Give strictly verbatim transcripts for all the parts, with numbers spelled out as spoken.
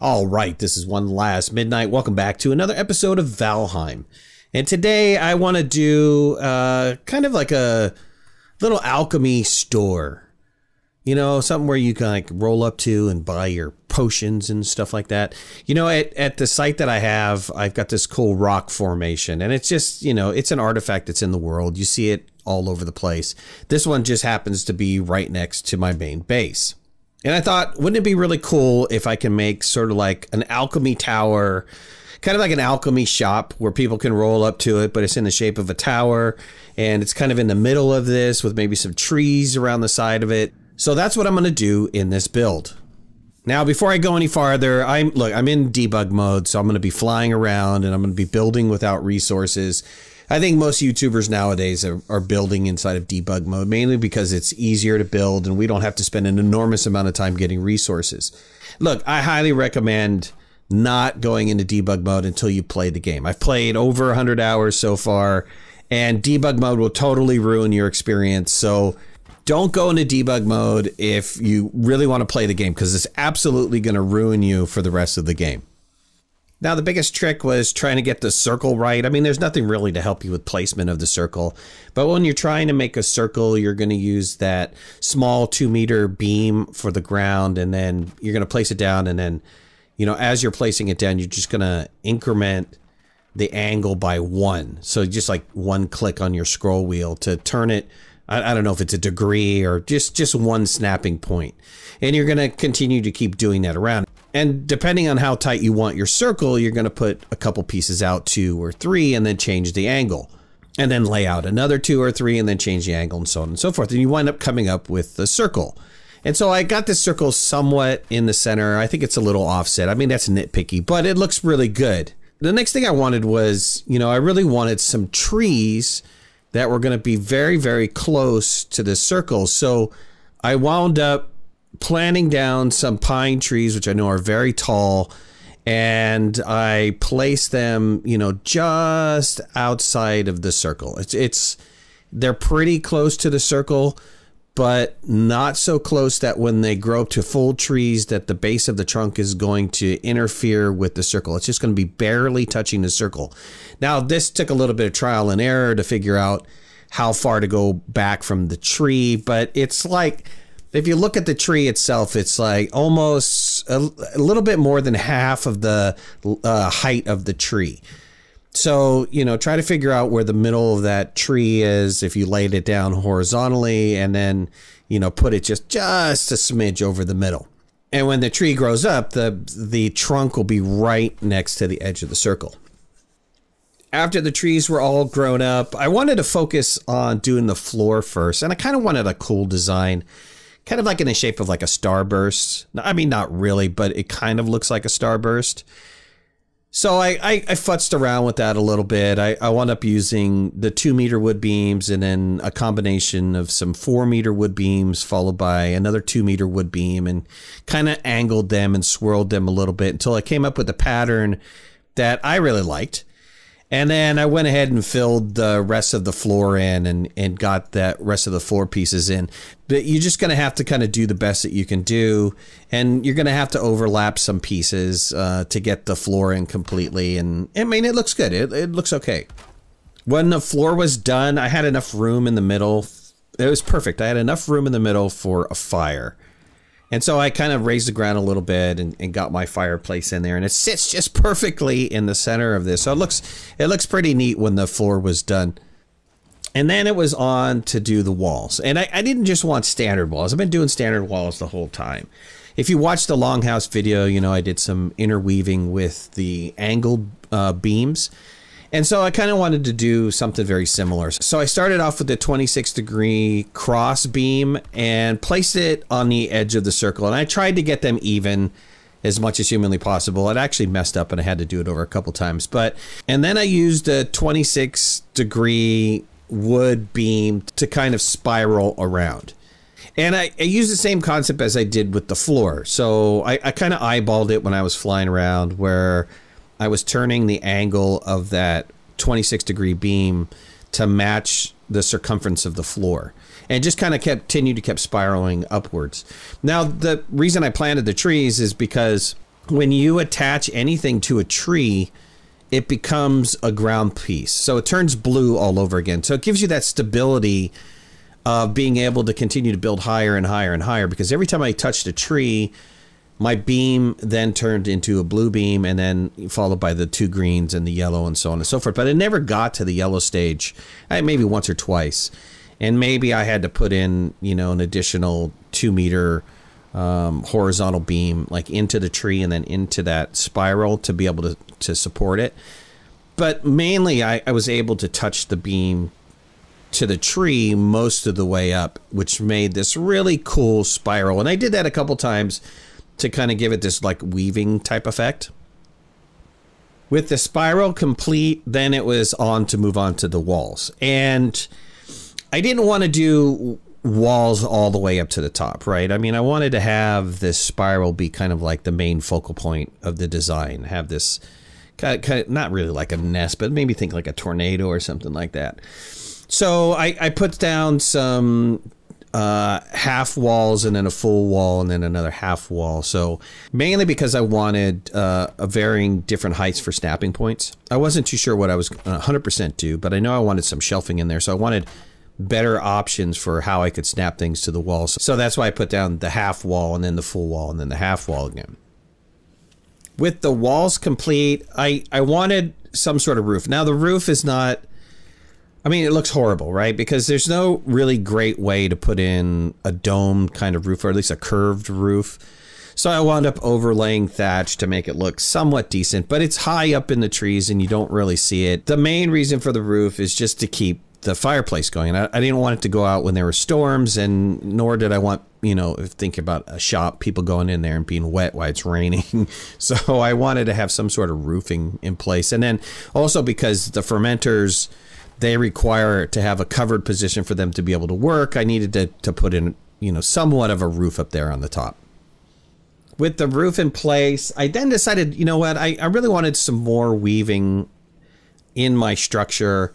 Alright, this is One Last Midnight. Welcome back to another episode of Valheim. And today I want to do uh, kind of like a little alchemy store. You know, something where you can like roll up to and buy your potions and stuff like that. You know, at, at the site that I have, I've got this cool rock formation. And it's just, you know, it's an artifact that's in the world. You see it all over the place. This one just happens to be right next to my main base. And I thought, wouldn't it be really cool if I can make sort of like an alchemy tower, kind of like an alchemy shop where people can roll up to it, but it's in the shape of a tower and it's kind of in the middle of this with maybe some trees around the side of it. So that's what I'm going to do in this build. Now, before I go any farther, I'm look, I'm in debug mode, so I'm going to be flying around and I'm going to be building without resources. I think most YouTubers nowadays are, are building inside of debug mode, mainly because it's easier to build and we don't have to spend an enormous amount of time getting resources. Look, I highly recommend not going into debug mode until you play the game. I've played over one hundred hours so far, and debug mode will totally ruin your experience. So don't go into debug mode if you really want to play the game, because it's absolutely going to ruin you for the rest of the game. Now, the biggest trick was trying to get the circle right. I mean, there's nothing really to help you with placement of the circle. But when you're trying to make a circle, you're going to use that small two meter beam for the ground. And then you're going to place it down. And then, you know, as you're placing it down, you're just going to increment the angle by one. So just like one click on your scroll wheel to turn it. I don't know if it's a degree or just, just one snapping point. And you're going to continue to keep doing that around. And depending on how tight you want your circle, you're going to put a couple pieces out, two or three, and then change the angle. And then lay out another two or three, and then change the angle, and so on and so forth. And you wind up coming up with a circle. And so I got this circle somewhat in the center. I think it's a little offset. I mean, that's nitpicky, but it looks really good. The next thing I wanted was, you know, I really wanted some trees that were going to be very, very close to this circle. So I wound up planting down some pine trees, which I know are very tall, and I place them, you know, just outside of the circle. It's, it's, they're pretty close to the circle, but not so close that when they grow to full trees that the base of the trunk is going to interfere with the circle. It's just going to be barely touching the circle. Now, this took a little bit of trial and error to figure out how far to go back from the tree, but it's like, if you look at the tree itself, it's like almost a, a little bit more than half of the uh, height of the tree. So, you know, try to figure out where the middle of that tree is if you laid it down horizontally and then, you know, put it just, just a smidge over the middle. And when the tree grows up, the, the trunk will be right next to the edge of the circle. After the trees were all grown up, I wanted to focus on doing the floor first. And I kind of wanted a cool design, kind of like in the shape of like a starburst. I mean, not really, but it kind of looks like a starburst. So I, I, I futzed around with that a little bit. I, I wound up using the two meter wood beams and then a combination of some four meter wood beams followed by another two meter wood beam, and kind of angled them and swirled them a little bit until I came up with a pattern that I really liked. And then I went ahead and filled the rest of the floor in and, and got that rest of the floor pieces in. But you're just going to have to kind of do the best that you can do. And you're going to have to overlap some pieces uh, to get the floor in completely. And I mean, it looks good. It, it looks okay. When the floor was done, I had enough room in the middle. It was perfect. I had enough room in the middle for a fire. And so I kind of raised the ground a little bit and, and got my fireplace in there, and it sits just perfectly in the center of this. So it looks, it looks pretty neat when the floor was done. And then it was on to do the walls. And I, I didn't just want standard walls. I've been doing standard walls the whole time. If you watch the Longhouse video, you know, I did some interweaving with the angled uh, beams. And so I kind of wanted to do something very similar. So I started off with the twenty-six degree cross beam and placed it on the edge of the circle. And I tried to get them even as much as humanly possible. It actually messed up and I had to do it over a couple times. But and then I used a twenty-six degree wood beam to kind of spiral around. And I, I used the same concept as I did with the floor. So I, I kind of eyeballed it when I was flying around, where I was turning the angle of that twenty-six degree beam to match the circumference of the floor, and just kind of kept continued to kept spiraling upwards. Now, the reason I planted the trees is because when you attach anything to a tree, it becomes a ground piece. So it turns blue all over again. So it gives you that stability of being able to continue to build higher and higher and higher, because every time I touched a tree, my beam then turned into a blue beam, and then followed by the two greens and the yellow and so on and so forth. But it never got to the yellow stage, I, maybe once or twice. And maybe I had to put in, you know, an additional two meter um, horizontal beam, like into the tree and then into that spiral to be able to, to support it. But mainly I, I was able to touch the beam to the tree most of the way up, which made this really cool spiral. And I did that a couple times to kind of give it this like weaving type effect. With the spiral complete, then it was on to move on to the walls. And I didn't want to do walls all the way up to the top, right? I mean, I wanted to have this spiral be kind of like the main focal point of the design, have this kind of, kind of not really like a nest, but maybe think like a tornado or something like that. So I, I put down some uh, half walls, and then a full wall, and then another half wall. So mainly because I wanted uh, a varying different heights for snapping points. I wasn't too sure what I was one hundred percent do, but I know I wanted some shelving in there. So I wanted better options for how I could snap things to the walls. So that's why I put down the half wall, and then the full wall, and then the half wall again. With the walls complete, I, I wanted some sort of roof. Now the roof is not, I mean, it looks horrible, right? Because there's no really great way to put in a dome kind of roof, or at least a curved roof. So I wound up overlaying thatch to make it look somewhat decent, but it's high up in the trees and you don't really see it. The main reason for the roof is just to keep the fireplace going. I, I didn't want it to go out when there were storms, and nor did I want, you know, think about a shop, people going in there and being wet while it's raining. So I wanted to have some sort of roofing in place. And then also because the fermenters, they require to have a covered position for them to be able to work. I needed to, to put in, you know, somewhat of a roof up there on the top. With the roof in place, I then decided, you know what, I, I really wanted some more weaving in my structure.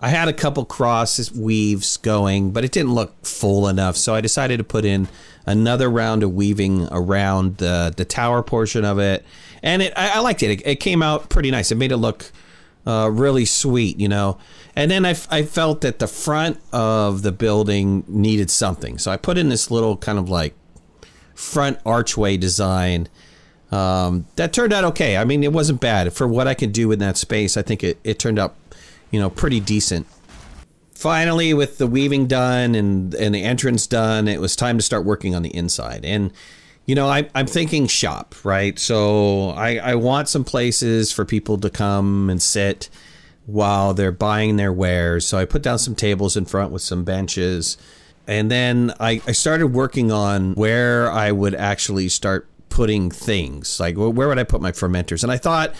I had a couple cross weaves going, but it didn't look full enough. So I decided to put in another round of weaving around the, the tower portion of it. And it, I, I liked it. it. It came out pretty nice. It made it look Uh, really sweet, you know. And then I, f I felt that the front of the building needed something. So I put in this little kind of like front archway design um, that turned out okay. I mean, it wasn't bad. For what I could do in that space, I think it, it turned out, you know, pretty decent. Finally, with the weaving done and, and the entrance done, it was time to start working on the inside. And you know, I, I'm thinking shop, right? So I, I want some places for people to come and sit while they're buying their wares. So I put down some tables in front with some benches. And then I, I started working on where I would actually start putting things. Like, where would I put my fermenters? And I thought,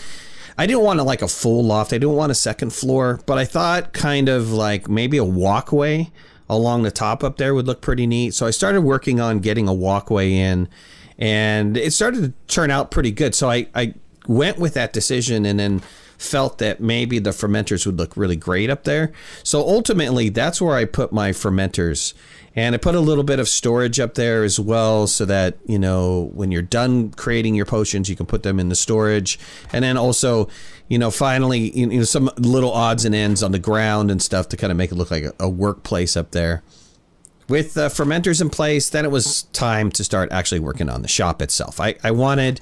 I didn't want to like a full loft. I didn't want a second floor. But I thought kind of like maybe a walkway along the top up there would look pretty neat. So I started working on getting a walkway in, and it started to turn out pretty good. So I, I went with that decision, and then felt that maybe the fermenters would look really great up there. So ultimately, that's where I put my fermenters. And I put a little bit of storage up there as well, so that, you know, when you're done creating your potions, you can put them in the storage. And then also, you know, finally, you know, some little odds and ends on the ground and stuff to kind of make it look like a workplace up there. With the fermenters in place, then it was time to start actually working on the shop itself. I, I wanted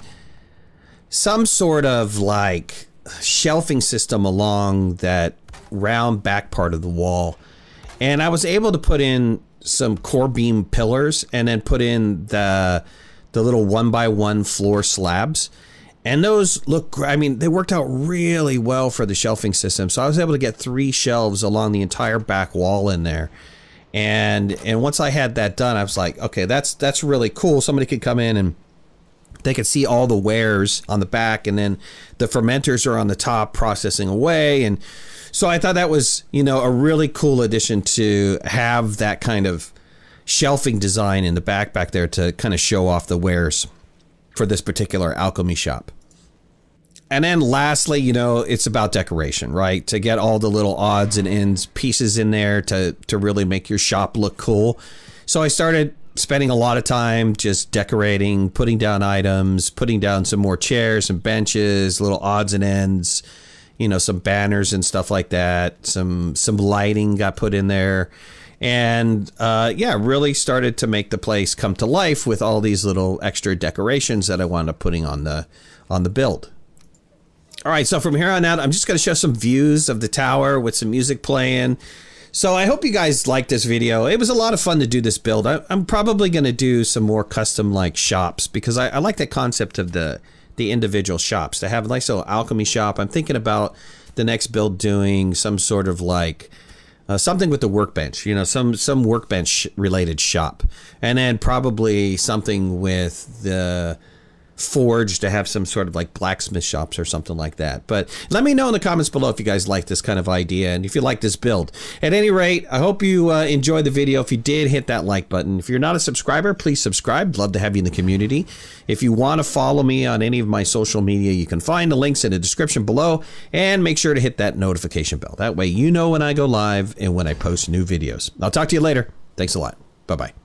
some sort of like shelving system along that round back part of the wall. And I was able to put in some core beam pillars, and then put in the the little one by one floor slabs. And those look, I mean, they worked out really well for the shelving system. So I was able to get three shelves along the entire back wall in there. And and once I had that done, I was like, okay, that's that's really cool. Somebody could come in and they could see all the wares on the back, and then the fermenters are on the top processing away. And so I thought that was, you know, a really cool addition to have that kind of shelving design in the back back there to kind of show off the wares for this particular alchemy shop. And then lastly, you know, it's about decoration, right? To get all the little odds and ends pieces in there to, to really make your shop look cool. So I started spending a lot of time just decorating, putting down items, putting down some more chairs and benches, little odds and ends, you know, some banners and stuff like that. Some some lighting got put in there. And uh, yeah, really started to make the place come to life with all these little extra decorations that I wound up putting on the on the build. All right, so from here on out, I'm just going to show some views of the tower with some music playing. So I hope you guys liked this video. It was a lot of fun to do this build. I, I'm probably going to do some more custom like shops because I, I like that concept of the the individual shops. To have a nice little alchemy shop. I'm thinking about the next build doing some sort of like Uh, something with the workbench, you know, some some workbench related shop, and then probably something with the forge to have some sort of like blacksmith shops or something like that. But let me know in the comments below if you guys like this kind of idea and if you like this build. At any rate, I hope you uh, enjoyed the video. If you did, hit that like button. If you're not a subscriber, please subscribe. Love to have you in the community. If you want to follow me on any of my social media, you can find the links in the description below, and make sure to hit that notification bell. That way you know when I go live and when I post new videos. I'll talk to you later. Thanks a lot. Bye-bye.